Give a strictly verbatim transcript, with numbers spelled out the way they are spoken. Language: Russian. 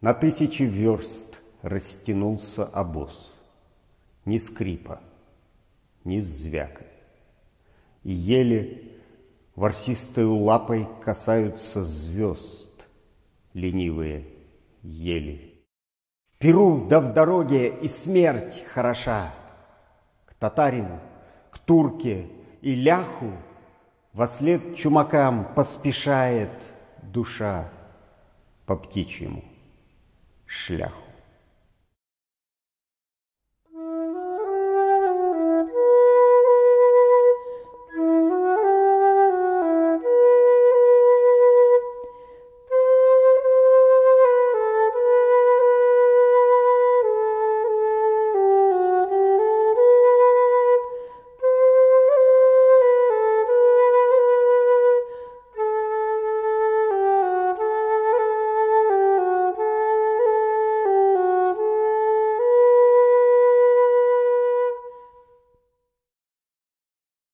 На тысячи верст растянулся обоз, ни скрипа, ни звяка, и еле ворсистою лапой касаются звезд ленивые ели. Перу да в дороге и смерть хороша, к татарину, к турке и ляху вослед чумакам поспешает душа по птичьему шляху.